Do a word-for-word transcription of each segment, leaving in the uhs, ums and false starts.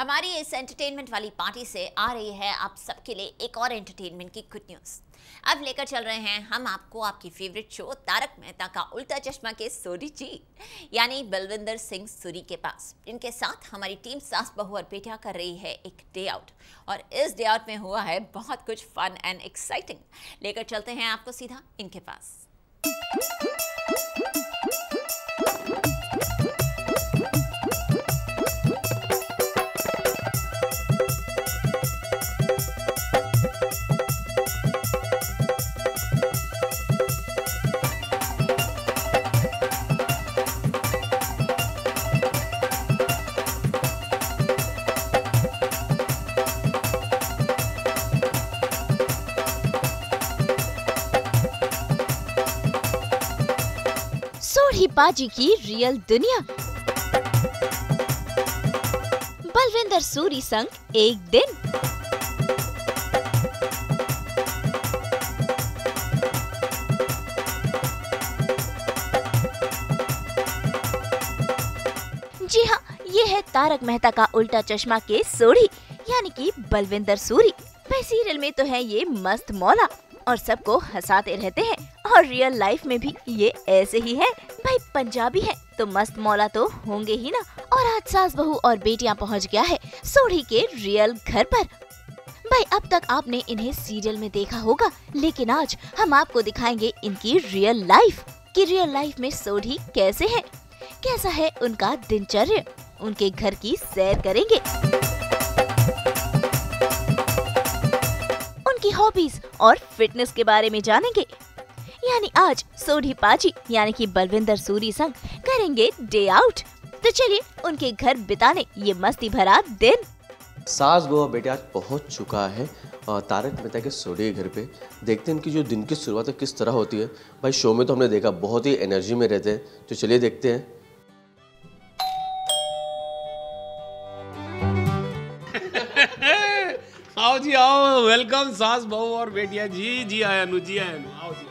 हमारी इस एंटरटेनमेंट वाली पार्टी से आ रही है आप सबके लिए एक और एंटरटेनमेंट की गुड न्यूज़। अब लेकर चल रहे हैं हम आपको आपकी फेवरेट शो तारक मेहता का उल्टा चश्मा के सूरी जी यानी बलविंदर सिंह सूरी के पास, जिनके साथ हमारी टीम सास बहु और बेटियां कर रही है एक डे आउट। और इस डे आउट में हुआ है बहुत कुछ फन एंड एक्साइटिंग। लेकर चलते हैं आपको सीधा इनके पास। बाजी की रियल दुनिया बलविंदर सूरी संग एक दिन। जी हाँ, ये है तारक मेहता का उल्टा चश्मा के सूरी यानी कि बलविंदर सूरी। वैसे सीरियल में तो है ये मस्त मौला और सबको हंसाते रहते हैं, और रियल लाइफ में भी ये ऐसे ही है। भाई पंजाबी है तो मस्त मौला तो होंगे ही ना। और आज सास बहू और बेटियां पहुंच गया है सूरी के रियल घर पर। भाई अब तक आपने इन्हें सीरियल में देखा होगा, लेकिन आज हम आपको दिखाएंगे इनकी रियल लाइफ कि रियल लाइफ में सूरी कैसे हैं, कैसा है उनका दिनचर्या। उनके घर की सैर करेंगे, उनकी हॉबीज और फिटनेस के बारे में जानेंगे। यानी आज सूरी पाजी यानी कि बलविंदर सूरी संग करेंगे डे आउट। तो चलिए उनके घर बिताने ये मस्ती भरा दिन। सास बहू बेटा आज पहुंच चुका है तारक मेहता के सूरी घर पे। देखते हैं इनकी जो दिन की शुरुआत है किस तरह होती है। भाई शो में तो हमने देखा बहुत ही एनर्जी में रहते हैं, तो चलिए देखते हैं। आओ जी आओ, वेलकम सास बहू और बेटिया। जी जी आया नु जी आया नु, आओ जी।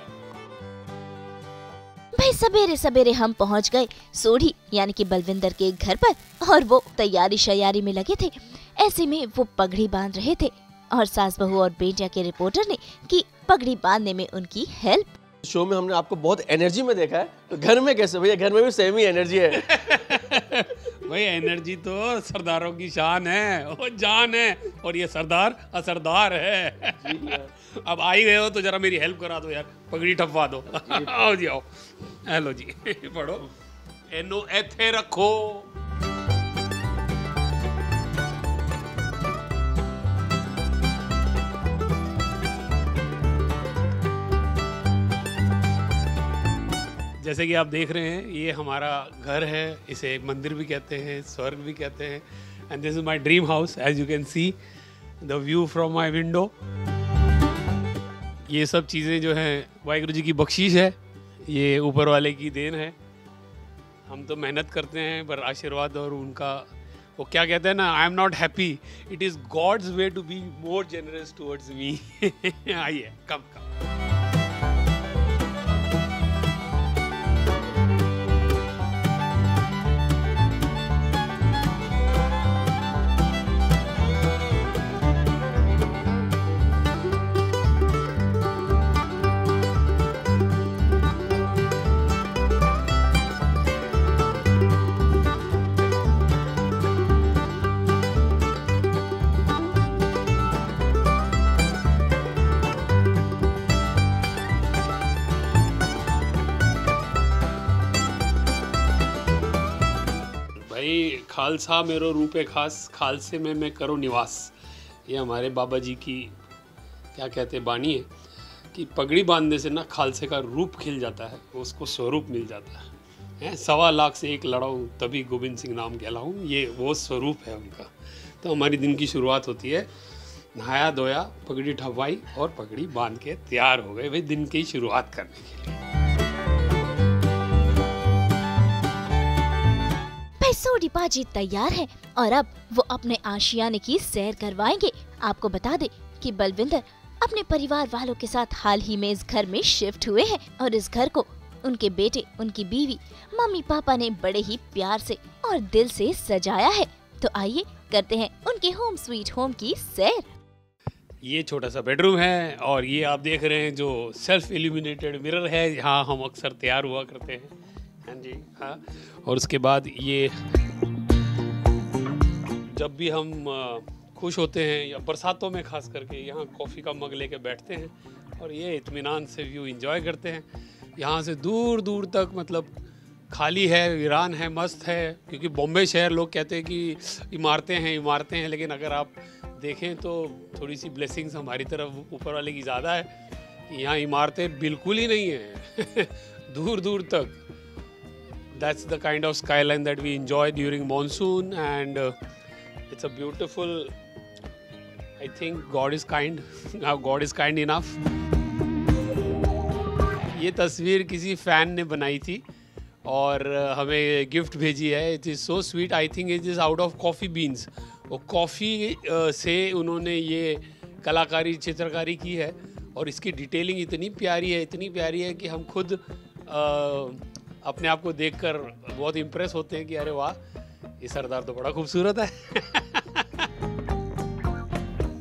भाई सवेरे सवेरे हम पहुंच गए सूरी यानी कि बलविंदर के घर पर, और वो तैयारी शैयारी में लगे थे। ऐसे में वो पगड़ी बांध रहे थे, और सास बहू और बेटिया के रिपोर्टर ने की पगड़ी बांधने में उनकी हेल्प। शो में हमने आपको बहुत एनर्जी में देखा है, तो घर में कैसे भैया? घर में भी सेम ही एनर्जी है। भाई एनर्जी तो सरदारों की शान है, वो जान है, और ये सरदार असरदार है। अब आई गए हो तो जरा मेरी हेल्प करा दो यार, पगड़ी ठपवा दो। आओ जी आओ, हेलो जी पढ़ो, एनो एथे रखो। जैसे कि आप देख रहे हैं ये हमारा घर है, इसे एक मंदिर भी कहते हैं, स्वर्ग भी कहते हैं। And this is my dream house, as you can see the view from my window. ये सब चीज़ें जो हैं वाहगुरु जी की बख्शीश है, ये ऊपर वाले की देन है। हम तो मेहनत करते हैं पर आशीर्वाद और उनका वो क्या कहते हैं ना, I am not happy, it is God's way to be more generous towards me. आइए कम कम। खालसा मेरो रूपे खास, खालसे में मैं करो निवास, ये हमारे बाबा जी की क्या कहते हैं बानी है कि पगड़ी बांधने से ना खालसे का रूप खिल जाता है, उसको स्वरूप मिल जाता है। सवा लाख से एक लड़ाऊँ तभी गोबिंद सिंह नाम कहलाऊँ, ये वो स्वरूप है उनका। तो हमारी दिन की शुरुआत होती है नहाया धोया, पगड़ी ठपवाई और पगड़ी बांध के तैयार हो गए वे दिन की शुरुआत करने के लिए। सूरी पाजी तैयार है और अब वो अपने आशियाने की सैर करवाएंगे। आपको बता दे कि बलविंदर अपने परिवार वालों के साथ हाल ही में इस घर में शिफ्ट हुए हैं, और इस घर को उनके बेटे, उनकी बीवी, मम्मी पापा ने बड़े ही प्यार से और दिल से सजाया है। तो आइए करते हैं उनके होम स्वीट होम की सैर। ये छोटा सा बेडरूम है और ये आप देख रहे हैं जो सेल्फ इल्यूमिनेटेड मिरर है, यहाँ हम अक्सर तैयार हुआ करते हैं। हाँ जी हाँ। और उसके बाद ये जब भी हम खुश होते हैं या बरसातों में खास करके यहाँ कॉफ़ी का मग लेके बैठते हैं और ये इत्मीनान से व्यू एंजॉय करते हैं। यहाँ से दूर दूर तक मतलब खाली है, वीरान है, मस्त है, क्योंकि बॉम्बे शहर लोग कहते हैं कि इमारतें हैं इमारतें हैं, लेकिन अगर आप देखें तो थोड़ी सी ब्लेसिंग्स हमारी तरफ ऊपर वाले की ज़्यादा है। यहाँ इमारतें बिल्कुल ही नहीं हैं दूर दूर तक। That's the kind of skyline that we enjoy during monsoon and it's a beautiful, I think God is kind, God is kind enough. ये तस्वीर किसी फ़ैन ने बनाई थी और हमें गिफ्ट भेजी है। It is so sweet, I think it is out of coffee beans. और कॉफ़ी से उन्होंने ये कलाकारी चित्रकारी की है और इसकी डिटेलिंग इतनी प्यारी है, इतनी प्यारी है कि हम खुद अपने आप को देखकर बहुत इम्प्रेस होते हैं कि अरे वाह, ये सरदार तो बड़ा खूबसूरत है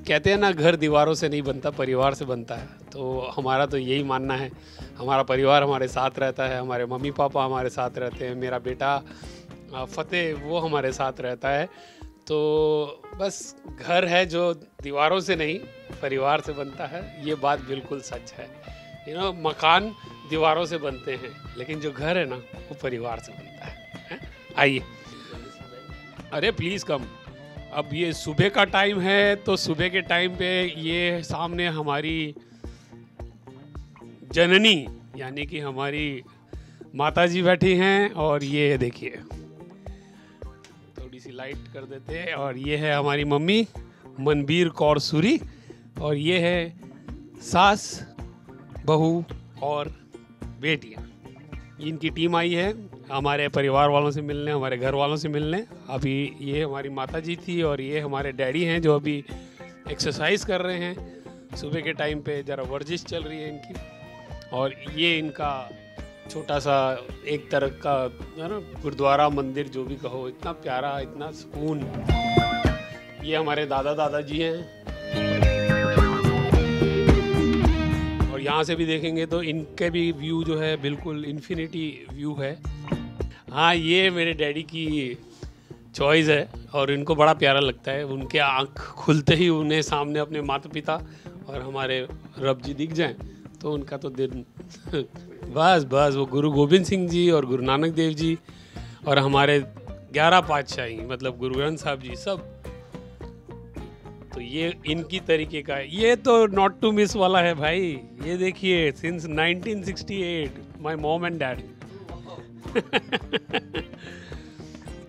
कहते हैं ना, घर दीवारों से नहीं बनता, परिवार से बनता है। तो हमारा तो यही मानना है, हमारा परिवार हमारे साथ रहता है, हमारे मम्मी पापा हमारे साथ रहते हैं, मेरा बेटा फतेह वो हमारे साथ रहता है। तो बस घर है जो दीवारों से नहीं परिवार से बनता है, ये बात बिल्कुल सच है। यू नो, मकान दीवारों से बनते हैं लेकिन जो घर है ना वो परिवार से बनता है। आइए, अरे प्लीज़ कम। अब ये सुबह का टाइम है तो सुबह के टाइम पे ये सामने हमारी जननी यानी कि हमारी माताजी बैठी हैं और ये देखिए लाइट कर देते हैं, और ये है हमारी मम्मी मनबीर कौर सूरी और ये है सास बहु और बेटियां। इनकी टीम आई है हमारे परिवार वालों से मिलने, हमारे घर वालों से मिलने। अभी ये हमारी माताजी थी और ये हमारे डैडी हैं जो अभी एक्सरसाइज कर रहे हैं सुबह के टाइम पे, ज़रा वर्जिश चल रही है इनकी। और ये इनका छोटा सा एक तरह का है ना गुरुद्वारा मंदिर जो भी कहो, इतना प्यारा, इतना सुकून। ये हमारे दादा दादाजी हैं और यहाँ से भी देखेंगे तो इनके भी व्यू जो है बिल्कुल इन्फिनिटी व्यू है। हाँ, ये मेरे डैडी की चॉइस है और इनको बड़ा प्यारा लगता है। उनके आँख खुलते ही उन्हें सामने अपने माता पिता और हमारे रब जी दिख जाएं तो उनका तो दिन बस बस वो गुरु गोबिंद सिंह जी और गुरु नानक देव जी और हमारे ग्यारह पातशाही मतलब गुरु ग्रंथ साहब जी सब। तो ये इनकी तरीके का है। ये तो नॉट टू मिस वाला है भाई, ये देखिए since nineteen sixty eight my mom and dad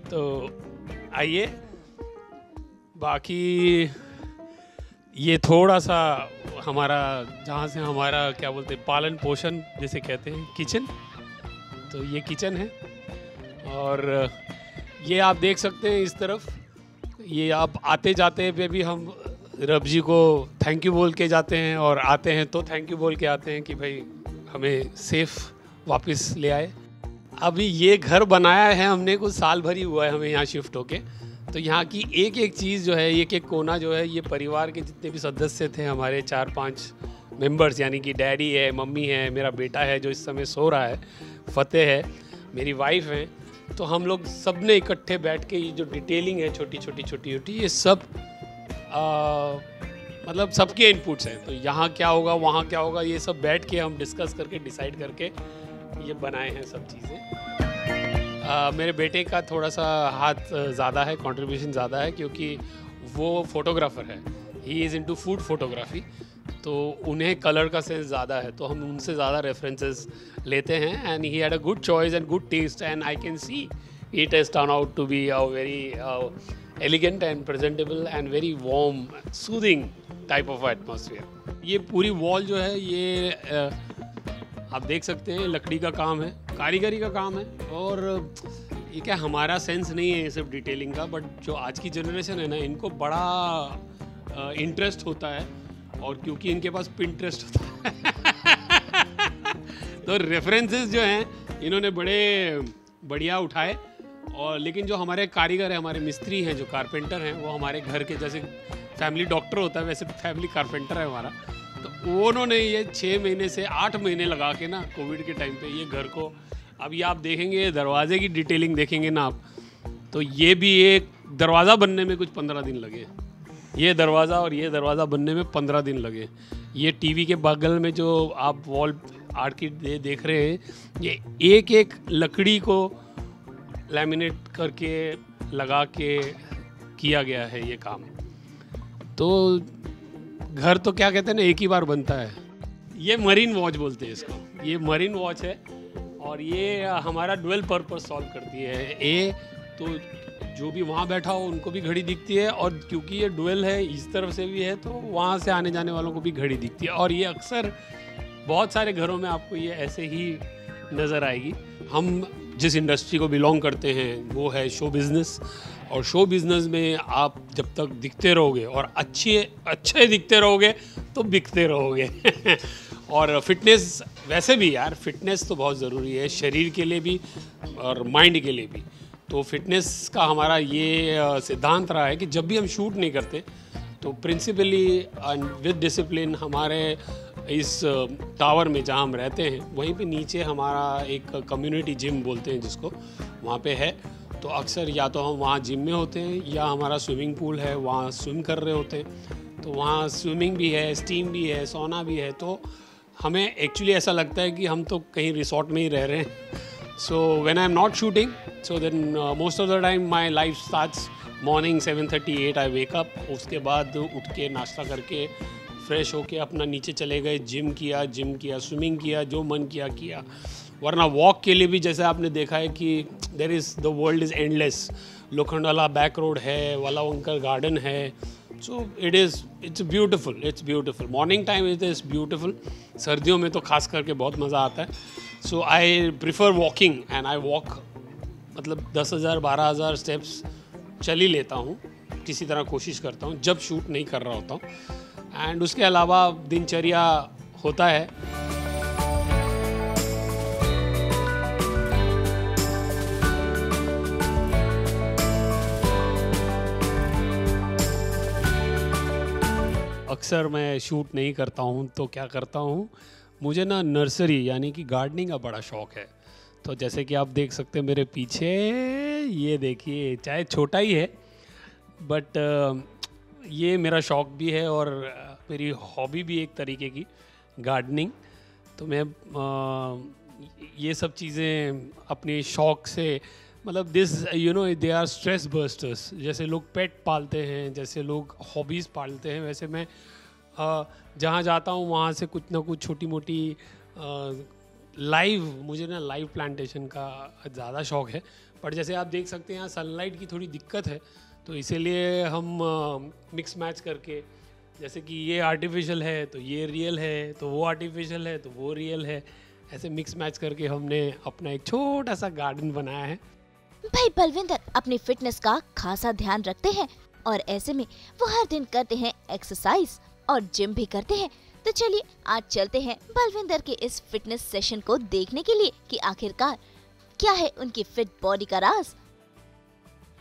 तो आइए, बाकी ये थोड़ा सा हमारा जहाँ से हमारा क्या बोलते हैं पालन पोषण जैसे कहते हैं किचन, तो ये किचन है। और ये आप देख सकते हैं इस तरफ, ये आप आते जाते पे भी हम रब जी को थैंक यू बोल के जाते हैं और आते हैं तो थैंक यू बोल के आते हैं कि भाई हमें सेफ वापस ले आए। अभी ये घर बनाया है हमने, कुछ साल भर ही हुआ है हमें यहाँ शिफ्ट होके। तो यहाँ की एक एक चीज़ जो है, एक एक कोना जो है, ये परिवार के जितने भी सदस्य थे हमारे चार पांच मेंबर्स यानी कि डैडी है, मम्मी है, मेरा बेटा है जो इस समय सो रहा है, फतेह है, मेरी वाइफ है, तो हम लोग सब ने इकट्ठे बैठ के ये जो डिटेलिंग है छोटी छोटी छोटी छोटी ये सब आ, मतलब सबके इनपुट्स हैं। तो यहाँ क्या होगा वहाँ क्या होगा ये सब बैठ के हम डिस्कस करके डिसाइड करके ये बनाए हैं सब चीज़ें। Uh, मेरे बेटे का थोड़ा सा हाथ ज़्यादा है, कंट्रीब्यूशन ज़्यादा है क्योंकि वो फोटोग्राफ़र है, he is into food photography, तो उन्हें कलर का सेंस ज़्यादा है तो हम उनसे ज़्यादा रेफरेंसेस लेते हैं। And he had a good choice and good taste and I can see it has turn out to be a very elegant and presentable and very warm soothing type of atmosphere. ये पूरी wall जो है ये uh, आप देख सकते हैं लकड़ी का काम है, कारीगरी का काम है। और ये क्या हमारा सेंस नहीं है ये सब डिटेलिंग का, बट जो आज की जनरेशन है ना इनको बड़ा इंटरेस्ट होता है और क्योंकि इनके पास पिंटरेस्ट होता है तो रेफरेंसेस जो हैं इन्होंने बड़े बढ़िया उठाए और लेकिन जो हमारे कारीगर हैं, हमारे मिस्त्री हैं, जो कारपेंटर हैं, वो हमारे घर के जैसे फैमिली डॉक्टर होता है वैसे फैमिली कारपेंटर है हमारा। तो उन्होंने ये छः महीने से आठ महीने लगा के ना कोविड के टाइम पे ये घर को, अभी आप देखेंगे दरवाजे की डिटेलिंग देखेंगे ना आप, तो ये भी एक दरवाज़ा बनने में कुछ पंद्रह दिन लगे, ये दरवाज़ा और ये दरवाज़ा बनने में पंद्रह दिन लगे। ये टीवी के बगल में जो आप वॉल आर्ट की दे, देख रहे हैं, ये एक एक लकड़ी को लैमिनेट करके लगा के किया गया है ये काम। तो घर तो क्या कहते हैं ना, एक ही बार बनता है। ये मरीन वॉच बोलते हैं इसको, ये मरीन वॉच है और ये हमारा डुअल पर्पस सॉल्व करती है। ए तो जो भी वहाँ बैठा हो उनको भी घड़ी दिखती है, और क्योंकि ये डुअल है इस तरफ से भी है तो वहाँ से आने जाने वालों को भी घड़ी दिखती है। और ये अक्सर बहुत सारे घरों में आपको ये ऐसे ही नज़र आएगी। हम जिस इंडस्ट्री को बिलोंग करते हैं वो है शो बिज़नेस, और शो बिज़नेस में आप जब तक दिखते रहोगे और अच्छे अच्छे दिखते रहोगे तो बिकते रहोगे। और फिटनेस वैसे भी यार, फिटनेस तो बहुत ज़रूरी है शरीर के लिए भी और माइंड के लिए भी। तो फिटनेस का हमारा ये सिद्धांत रहा है कि जब भी हम शूट नहीं करते तो प्रिंसिपली विद डिसिप्लिन हमारे इस टावर में जहाँ हम रहते हैं वहीं पे नीचे हमारा एक कम्युनिटी जिम बोलते हैं जिसको, वहाँ पे है। तो अक्सर या तो हम वहाँ जिम में होते हैं या हमारा स्विमिंग पूल है वहाँ स्विम कर रहे होते हैं। तो वहाँ स्विमिंग भी है, स्टीम भी है, सोना भी है। तो हमें एक्चुअली ऐसा लगता है कि हम तो कहीं रिसोर्ट में ही रह रहे हैं। So when I am not shooting so then most of the time my life starts morning seven thirty eight. I wake up, उसके बाद उठ के नाश्ता करके फ्रेश होके अपना नीचे चले गए, जिम किया जिम किया स्विमिंग किया, जो मन किया किया, वरना वॉक के लिए भी जैसे आपने देखा है कि there is the world is endless. Lokhandwala back road है, वाला वांकर गार्डन है। So it is it's beautiful it's beautiful morning time it is beautiful. सर्दियों में तो खास करके बहुत मज़ा आता है। So I prefer walking and I walk, मतलब दस हज़ार बारह हज़ार स्टेप्स चल ही लेता हूँ, किसी तरह कोशिश करता हूँ जब शूट नहीं कर रहा होता हूँ। एंड उसके अलावा दिनचर्या होता है। अक्सर मैं शूट नहीं करता हूँ तो क्या करता हूँ, मुझे ना नर्सरी यानी कि गार्डनिंग का बड़ा शौक़ है। तो जैसे कि आप देख सकते हैं मेरे पीछे, ये देखिए, चाहे छोटा ही है बट ये मेरा शौक़ भी है और मेरी हॉबी भी एक तरीके की गार्डनिंग। तो मैं आ, ये सब चीज़ें अपने शौक़ से, मतलब this you know they are stress busters. जैसे लोग पेट पालते हैं, जैसे लोग हॉबीज़ पालते हैं, वैसे मैं जहाँ जाता हूँ वहाँ से कुछ ना कुछ छोटी मोटी लाइव, मुझे ना लाइव प्लांटेशन का ज़्यादा शौक़ है। पर जैसे आप देख सकते हैं यहाँ सनलाइट की थोड़ी दिक्कत है तो इसीलिए हम मिक्स मैच करके, जैसे कि ये आर्टिफिशियल है तो ये रियल है तो वो आर्टिफिशियल है तो वो रियल है, ऐसे मिक्स मैच करके हमने अपना एक छोटा सा गार्डन बनाया है। भाई बलविंदर अपनी फिटनेस का खासा ध्यान रखते हैं और ऐसे में वो हर दिन करते हैं एक्सरसाइज और जिम भी करते हैं। तो चलिए आज चलते हैं बलविंदर के इस फिटनेस सेशन को देखने के लिए कि आखिरकार क्या है उनकी फिट बॉडी का राज।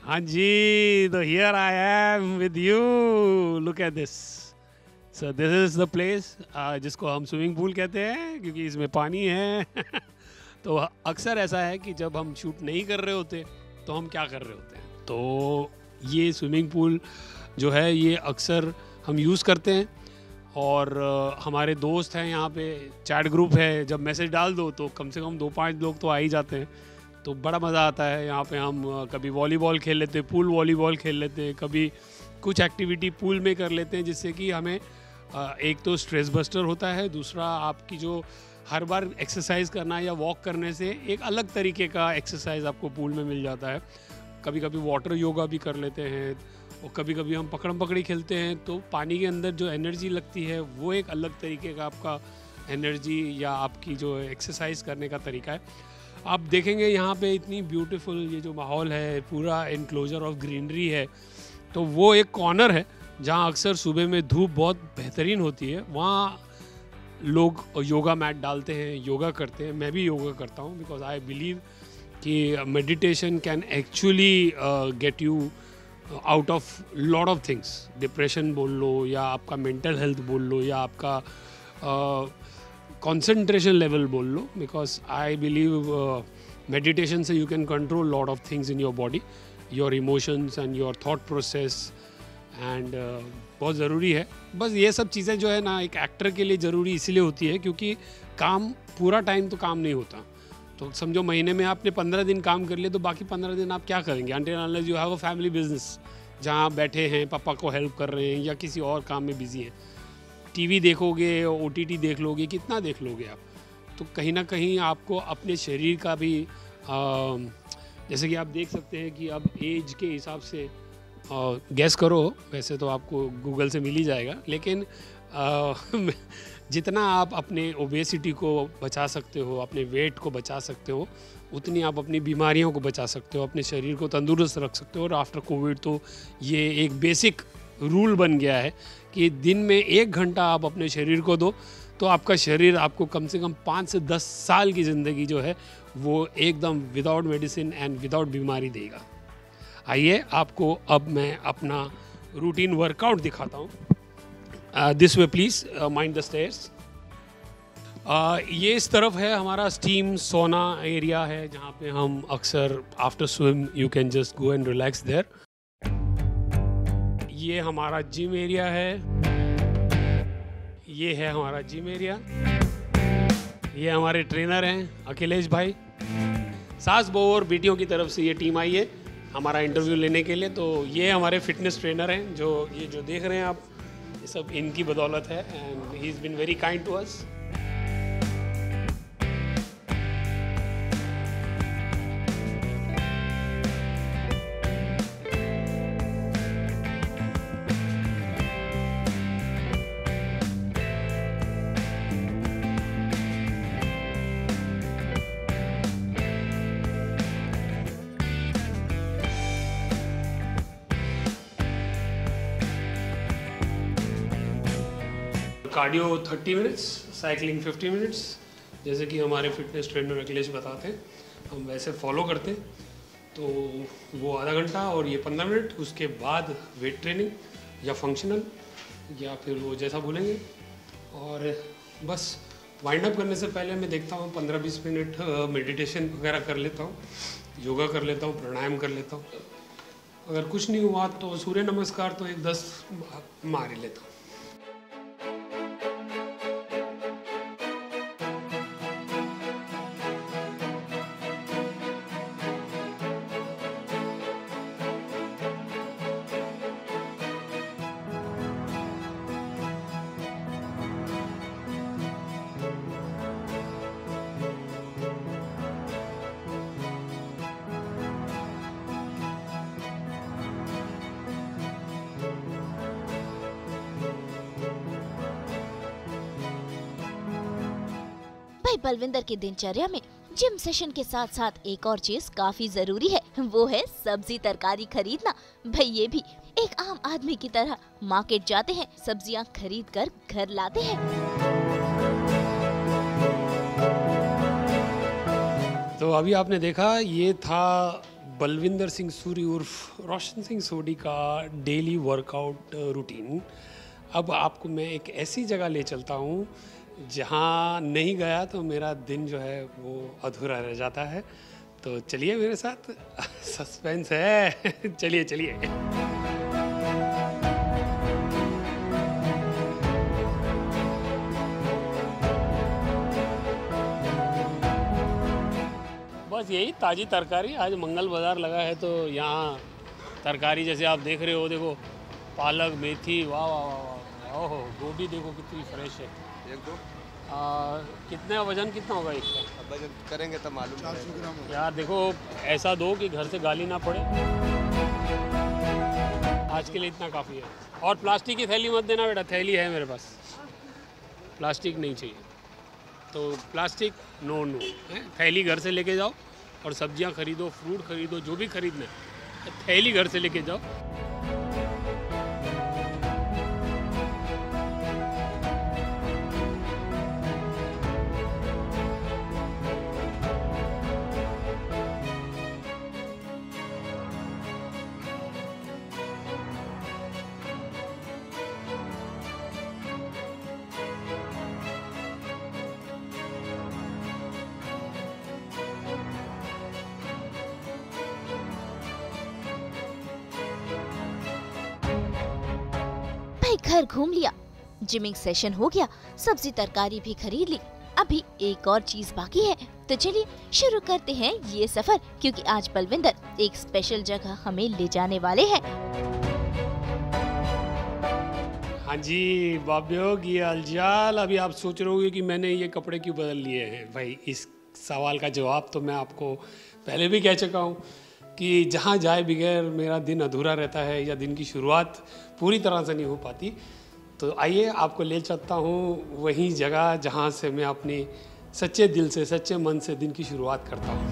हाँ जी, तो here I am with you, look at this. So this is the place जिसको हम स्विमिंग पूल कहते हैं क्योंकि इसमें पानी है। तो अक्सर ऐसा है कि जब हम शूट नहीं कर रहे होते तो हम क्या कर रहे होते हैं, तो ये स्विमिंग पूल जो है ये अक्सर हम यूज़ करते हैं। और uh, हमारे दोस्त हैं यहाँ पे, चैट ग्रुप है, जब मैसेज डाल दो तो कम से कम दो पाँच लोग तो आ ही जाते हैं। तो बड़ा मज़ा आता है यहाँ पे। हम कभी वॉलीबॉल खेल लेते हैं, पूल वॉलीबॉल खेल लेते हैं, कभी कुछ एक्टिविटी पूल में कर लेते हैं, जिससे कि हमें एक तो स्ट्रेस बस्टर होता है, दूसरा आपकी जो हर बार एक्सरसाइज करना या वॉक करने से एक अलग तरीके का एक्सरसाइज आपको पूल में मिल जाता है। कभी कभी वाटर योगा भी कर लेते हैं और कभी कभी हम पकड़म पकड़ी खेलते हैं। तो पानी के अंदर जो एनर्जी लगती है वो एक अलग तरीके का आपका एनर्जी या आपकी जो एक्सरसाइज करने का तरीका है। आप देखेंगे यहाँ पे इतनी ब्यूटीफुल ये जो माहौल है, पूरा इनक्लोजर ऑफ ग्रीनरी है। तो वो एक कॉर्नर है जहाँ अक्सर सुबह में धूप बहुत बेहतरीन होती है, वहाँ लोग योगा मैट डालते हैं, योगा करते हैं। मैं भी योगा करता हूँ बिकॉज आई बिलीव कि meditation can actually get you out of lot of things, depression बोल लो या आपका मेंटल हेल्थ बोल लो या आपका कंसंट्रेशन लेवल बोल लो, बिकॉज आई बिलीव मेडिटेशन से you can control lot of things in your body, your emotions and your thought process and बहुत ज़रूरी है। बस ये सब चीज़ें जो है ना एक एक्टर के लिए ज़रूरी इसीलिए होती है क्योंकि काम पूरा टाइम तो काम नहीं होता, तो समझो महीने में आपने पंद्रह दिन काम कर लिए तो बाकी पंद्रह दिन आप क्या करेंगे until unless you have a family business जहाँ आप बैठे हैं पापा को हेल्प कर रहे हैं या किसी और काम में बिजी हैं, टीवी देखोगे, ओटीटी देख लोगे, कितना देख लोगे आप, तो कहीं ना कहीं आपको अपने शरीर का भी आ, जैसे कि आप देख सकते हैं कि अब एज के हिसाब से गैस करो, वैसे तो आपको गूगल से मिल ही जाएगा, लेकिन आ, जितना आप अपने ओबेसिटी को बचा सकते हो, अपने वेट को बचा सकते हो, उतनी आप अपनी बीमारियों को बचा सकते हो, अपने शरीर को तंदुरुस्त रख सकते हो। और आफ्टर कोविड तो ये एक बेसिक रूल बन गया है कि दिन में एक घंटा आप अपने शरीर को दो तो आपका शरीर आपको कम से कम पाँच से दस साल की ज़िंदगी जो है वो एकदम विदाउट मेडिसिन एंड विदाउट बीमारी देगा। आइए आपको अब मैं अपना रूटीन वर्कआउट दिखाता हूँ। This way please, mind the stairs. ये इस तरफ है हमारा स्टीम सोना एरिया है जहाँ पे हम अक्सर after swim you can just go and relax there. ये हमारा जिम एरिया है, ये है हमारा जिम एरिया। ये हमारे ट्रेनर हैं अखिलेश भाई। सास बहु और बेटियों की तरफ से ये टीम आई है हमारा इंटरव्यू लेने के लिए, तो ये हमारे फिटनेस ट्रेनर हैं जो ये जो देख रहे हैं आप सब इनकी बदौलत है and he is been very kind to us. Cardio thirty minutes, cycling fifty minutes, जैसे कि हमारे फिटनेस ट्रेनर अखिलेश बताते हैं हम वैसे फॉलो करते हैं, तो वो आधा घंटा और ये पंद्रह मिनट। उसके बाद वेट ट्रेनिंग या फंक्शनल या फिर वो जैसा बोलेंगे। और बस वाइंड अप करने से पहले मैं देखता हूँ पंद्रह बीस मिनट मेडिटेशन वगैरह कर लेता हूँ, योगा कर लेता हूँ, प्राणायाम कर लेता हूँ। अगर कुछ नहीं हुआ तो सूर्य नमस्कार तो एक दस मार ही लेता हूँ। बलविंदर की दिनचर्या में जिम सेशन के साथ साथ एक और चीज काफी जरूरी है, वो है सब्जी तरकारी खरीदना। भाई ये भी एक आम आदमी की तरह मार्केट जाते हैं, सब्जियां खरीद कर घर लाते हैं। तो अभी आपने देखा ये था बलविंदर सिंह सूरी उर्फ रोशन सिंह सोढ़ी का डेली वर्कआउट रूटीन। अब आपको मैं एक ऐसी जगह ले चलता हूँ जहाँ नहीं गया तो मेरा दिन जो है वो अधूरा रह जाता है, तो चलिए मेरे साथ, सस्पेंस है। चलिए चलिए बस यही ताज़ी तरकारी। आज मंगल बाज़ार लगा है तो यहाँ तरकारी जैसे आप देख रहे हो, देखो पालक, मेथी, वाह वाह वाह वाह, ओहो गोभी देखो कितनी फ्रेश है। एक दो आ, कितने वजन कितना होगा इसका? वजन करेंगे तो मालूम ग्राम। यार देखो ऐसा दो कि घर से गाली ना पड़े। आज के लिए इतना काफ़ी है। और प्लास्टिक की थैली मत देना बेटा, थैली है मेरे पास, प्लास्टिक नहीं चाहिए। तो प्लास्टिक नो नो है? थैली घर से लेके जाओ और सब्जियां खरीदो, फ्रूट खरीदो, जो भी खरीदना है थैली घर से लेके जाओ। भाई घर घूम लिया, जिमिंग सेशन हो गया, सब्जी तरकारी भी खरीद ली। अभी एक और चीज बाकी है, तो चलिए शुरू करते हैं ये सफर, क्योंकि आज बलविंदर एक स्पेशल जगह हमें ले जाने वाले हैं। हाँ जी बाब्योग, ये अलजाल अभी आप सोच रहे होंगे कि मैंने ये कपड़े क्यों बदल लिए हैं। भाई इस सवाल का जवाब तो मैं आपको पहले भी कह चुका हूँ कि जहाँ जाए बगैर मेरा दिन अधूरा रहता है या दिन की शुरुआत पूरी तरह से नहीं हो पाती। तो आइए आपको ले चलता हूँ वही जगह जहाँ से मैं अपनी सच्चे दिल से सच्चे मन से दिन की शुरुआत करता हूँ।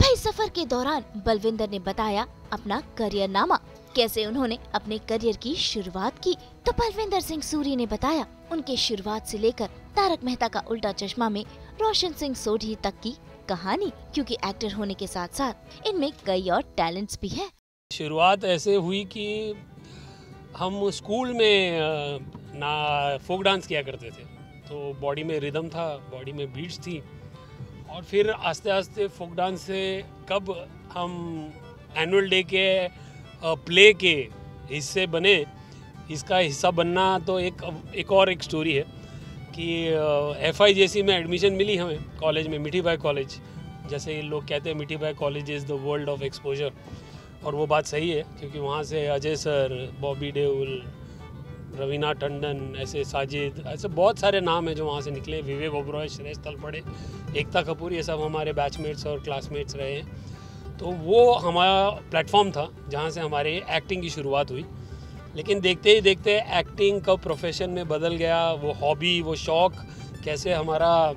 भाई सफर के दौरान बलविंदर ने बताया अपना करियर नामा, कैसे उन्होंने अपने करियर की शुरुआत की। तो बलविंदर सिंह सूरी ने बताया उनके शुरुआत से लेकर तारक मेहता का उल्टा चश्मा में रोशन सिंह सोढ़ी तक की कहानी, क्योंकि एक्टर होने के साथ साथ इनमें कई और टैलेंट्स भी हैं। शुरुआत ऐसे हुई कि हम स्कूल में ना फोक डांस किया करते थे, तो बॉडी में रिदम था, बॉडी में बीट्स थी, और फिर आस्ते आस्ते फोक डांस से कब हम एनुअल डे के प्ले के हिस्से बने, इसका हिस्सा बनना तो एक एक और एक स्टोरी है कि एफ आई जे सी में एडमिशन मिली हमें कॉलेज में, मीठीबाई कॉलेज। जैसे लोग कहते हैं Mithibai college is the world of exposure, और वो बात सही है, क्योंकि वहाँ से अजय सर, बॉबी देओल, रवीना टंडन, ऐसे साजिद, ऐसे बहुत सारे नाम हैं जो वहाँ से निकले। विवेक ओबरॉय, श्रेष्ठ तलपड़े, एकता कपूर, ये सब हमारे बैचमेट्स और क्लासमेट्स रहे हैं। तो वो हमारा प्लेटफॉर्म था जहाँ से हमारे एक्टिंग की शुरुआत हुई। लेकिन देखते ही देखते एक्टिंग का प्रोफेशन में बदल गया, वो हॉबी, वो शौक़ कैसे हमारा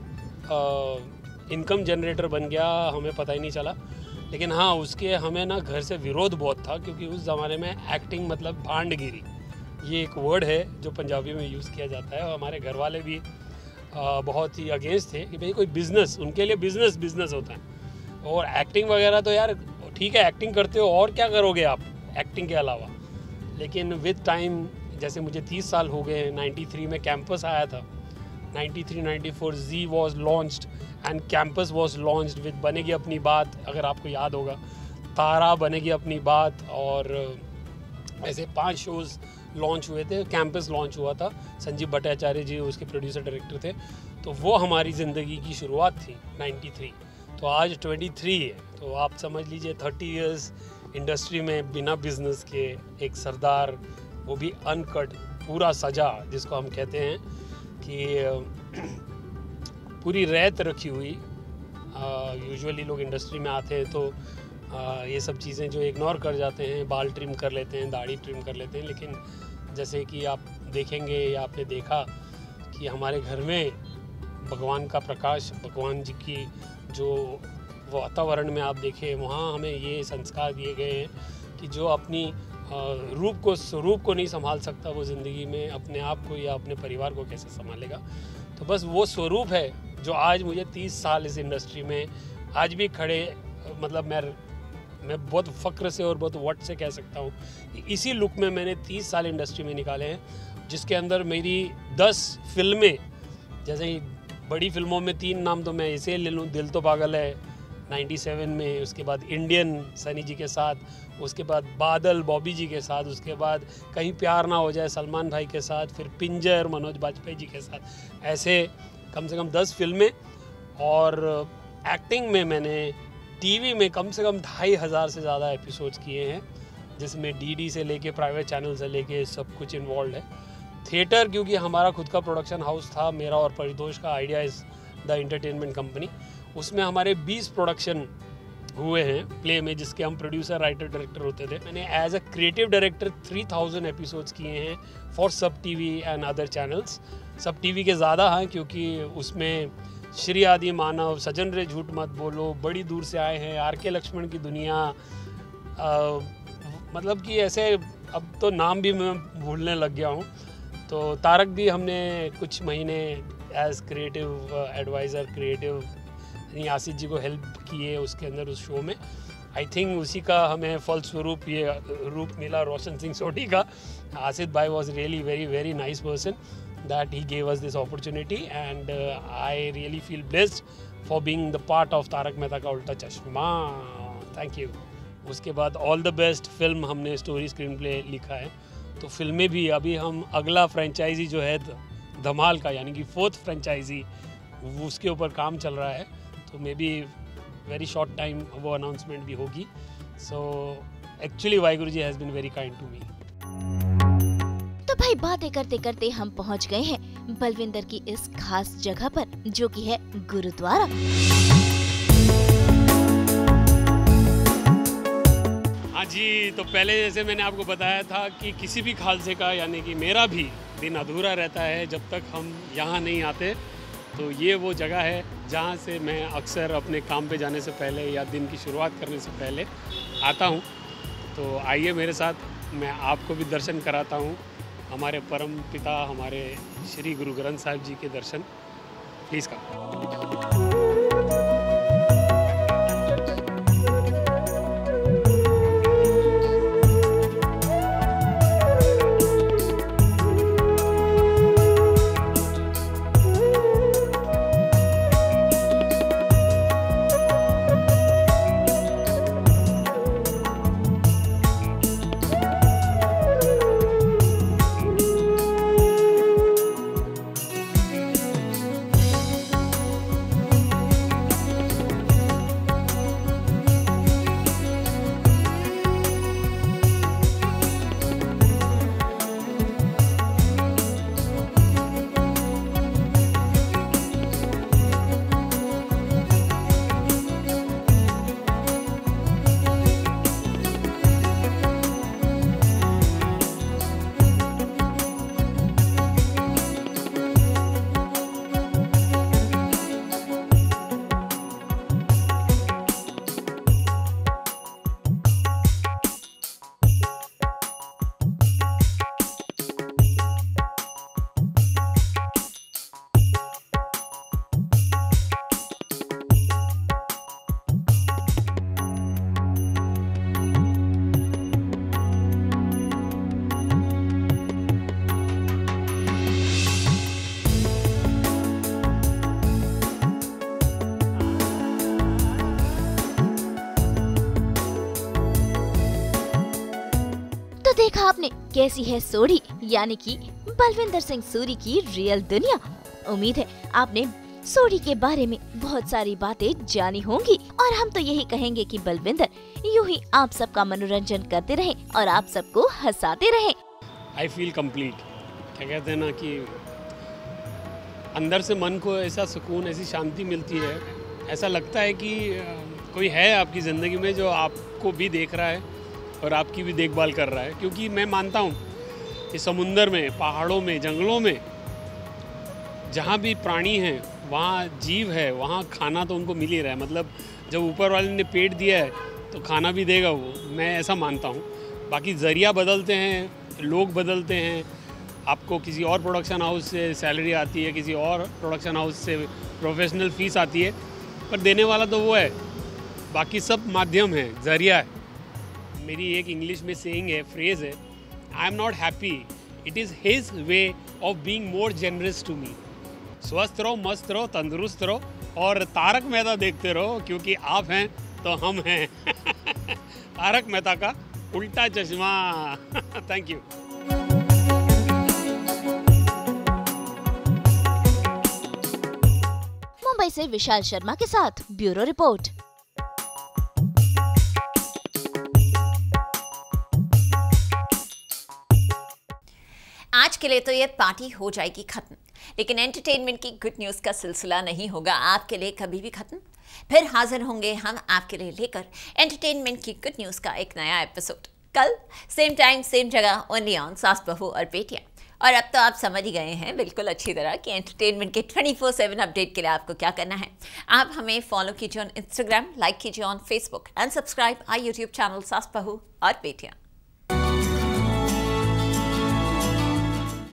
इनकम जनरेटर बन गया हमें पता ही नहीं चला। लेकिन हाँ, उसके हमें ना घर से विरोध बहुत था, क्योंकि उस ज़माने में एक्टिंग मतलब भांडगिरी, ये एक वर्ड है जो पंजाबी में यूज़ किया जाता है। और हमारे घर वाले भी आ, बहुत ही अगेंस्ट थे कि भाई कोई बिज़नेस, उनके लिए बिज़नेस बिज़नेस होता है, और एक्टिंग वगैरह तो यार ठीक है, एक्टिंग करते हो और क्या करोगे आप एक्टिंग के अलावा। लेकिन विद टाइम, जैसे मुझे तीस साल हो गए, तिरानवे में कैम्पस आया था, तिरानवे चौरानवे Zee was launched and campus was launched with Banegi Apni बात, अगर आपको याद होगा, तारा बनेगी अपनी बात, और ऐसे पांच शोज़ लॉन्च हुए थे। कैम्पस लॉन्च हुआ था, संजीव भट्टाचार्य जी उसके प्रोड्यूसर डायरेक्टर थे, तो वो हमारी ज़िंदगी की शुरुआत थी नाइन्टी थ्री। तो आज तेईस है, तो आप समझ लीजिए तीस इयर्स इंडस्ट्री में बिना बिजनेस के, एक सरदार, वो भी अनकट, पूरा सजा जिसको हम कहते हैं, कि पूरी रेत रखी हुई। यूजुअली लोग इंडस्ट्री में आते हैं तो आ, ये सब चीज़ें जो इग्नोर कर जाते हैं, बाल ट्रिम कर लेते हैं, दाढ़ी ट्रिम कर लेते हैं। लेकिन जैसे कि आप देखेंगे या आपने देखा कि हमारे घर में भगवान का प्रकाश, भगवान जी की जो वातावरण में आप देखें, वहाँ हमें ये संस्कार दिए गए हैं कि जो अपनी रूप को स्वरूप को नहीं संभाल सकता, वो ज़िंदगी में अपने आप को या अपने परिवार को कैसे संभालेगा। तो बस वो स्वरूप है जो आज मुझे तीस साल इस इंडस्ट्री में आज भी खड़े, मतलब मैं मैं बहुत फ़ख्र से और बहुत वट से कह सकता हूँ कि इसी लुक में मैंने तीस साल इंडस्ट्री में निकाले हैं, जिसके अंदर मेरी दस फिल्में, जैसे बड़ी फिल्मों में तीन नाम तो मैं इसे ले लूँ, दिल तो पागल है सत्तानवे में, उसके बाद इंडियन सनी जी के साथ, उसके बाद बादल बॉबी जी के साथ, उसके बाद कहीं प्यार ना हो जाए सलमान भाई के साथ, फिर पिंजर मनोज बाजपेयी जी के साथ, ऐसे कम से कम दस फिल्में। और एक्टिंग में मैंने टीवी में कम से कम ढाई हज़ार से ज़्यादा एपिसोड्स किए हैं, जिसमें डीडी से लेके प्राइवेट चैनल से लेके सब कुछ इन्वॉल्व है। थिएटर, क्योंकि हमारा खुद का प्रोडक्शन हाउस था, मेरा और परिदोष का, आइडिया इंटरटेनमेंट कंपनी, उसमें हमारे बीस प्रोडक्शन हुए हैं प्ले में, जिसके हम प्रोड्यूसर, राइटर, डायरेक्टर होते थे। मैंने एज अ क्रिएटिव डायरेक्टर तीन हज़ार एपिसोड्स किए हैं for SAB TV and other channels. SAB TV के ज़्यादा हैं, क्योंकि उसमें श्री आदि मानव, सज्जन रे झूठ मत बोलो, बड़ी दूर से आए हैं, आर के लक्ष्मण की दुनिया, आ, मतलब कि ऐसे अब तो नाम भी मैं भूलने लग गया हूँ। तो तारक भी हमने कुछ महीने as creative adviser, creative Asif ji को हेल्प किए उसके अंदर, उस शो में। आई थिंक उसी का हमें फलस्वरूप ये रूप मिला रोशन सिंह सोढ़ी का। आसिफ भाई was really very very nice person that he gave us this opportunity, and I really feel blessed for being the part of Tarak Mehta का उल्टा चश्मा। Thank you. उसके बाद ऑल द बेस्ट फिल्म हमने स्टोरी स्क्रीन प्ले लिखा है, तो फिल्में भी, अभी हम अगला फ्रेंचाइजी जो है धमाल का, यानी कि फोर्थ फ्रेंचाइजी, उसके ऊपर काम चल रहा है, तो maybe very short time वो अनाउंसमेंट भी होगी। So actually Waheguru ji has been very kind to me. तो भाई बातें करते करते हम पहुंच गए हैं बलविंदर की इस खास जगह पर, जो कि है गुरुद्वारा। हाँ जी, तो पहले जैसे मैंने आपको बताया था कि किसी भी खालसे का, यानी कि मेरा भी दिन अधूरा रहता है जब तक हम यहाँ नहीं आते। तो ये वो जगह है जहाँ से मैं अक्सर अपने काम पे जाने से पहले या दिन की शुरुआत करने से पहले आता हूँ। तो आइए मेरे साथ, मैं आपको भी दर्शन कराता हूँ हमारे परम पिता, हमारे श्री गुरु ग्रंथ साहब जी के दर्शन। प्लीज़ का देखा आपने कैसी है सोढ़ी, यानी कि बलविंदर सिंह सूरी की रियल दुनिया। उम्मीद है आपने सोढ़ी के बारे में बहुत सारी बातें जानी होंगी, और हम तो यही कहेंगे कि बलविंदर यूं ही आप सबका मनोरंजन करते रहे और आप सबको हंसाते रहे। I feel complete. क्या कहते हैं ना कि अंदर से मन को ऐसा सुकून, ऐसी शांति मिलती है, ऐसा लगता है कि कोई है आपकी ज़िंदगी में जो आपको भी देख रहा है और आपकी भी देखभाल कर रहा है। क्योंकि मैं मानता हूँ कि समुंदर में, पहाड़ों में, जंगलों में, जहाँ भी प्राणी हैं वहाँ जीव है, वहाँ खाना तो उनको मिल ही रहा है। मतलब जब ऊपर वाले ने पेट दिया है तो खाना भी देगा वो, मैं ऐसा मानता हूँ। बाकी ज़रिया बदलते हैं, लोग बदलते हैं, आपको किसी और प्रोडक्शन हाउस से सैलरी आती है, किसी और प्रोडक्शन हाउस से प्रोफेशनल फीस आती है, पर देने वाला तो वो है। बाकी सब माध्यम है, ज़रिया है। मेरी एक इंग्लिश में सेइंग है, फ्रेज़ है, I am not happy, it is his way of being more generous to me. स्वस्थ रहो, मस्त रहो, तंदुरुस्त रहो और तारक मेहता देखते रहो, क्योंकि आप हैं तो हम हैं। तारक मेहता का उल्टा चश्मा। Thank you. मुंबई से विशाल शर्मा के साथ ब्यूरो रिपोर्ट। आज के लिए तो ये पार्टी हो जाएगी खत्म, लेकिन एंटरटेनमेंट की गुड न्यूज़ का सिलसिला नहीं होगा आपके लिए कभी भी खत्म। फिर हाजिर होंगे हम आपके लिए लेकर एंटरटेनमेंट की गुड न्यूज़ का एक नया एपिसोड, कल सेम टाइम सेम जगह, ओनली ऑन सास बहु और बेटियां। और अब तो आप समझ ही गए हैं बिल्कुल अच्छी तरह कि एंटरटेनमेंट के ट्वेंटी फोर सेवन अपडेट के लिए आपको क्या करना है। आप हमें फॉलो कीजिए ऑन इंस्टाग्राम, लाइक कीजिए on Facebook and subscribe I YouTube channel Saas Bahu और बेटियां।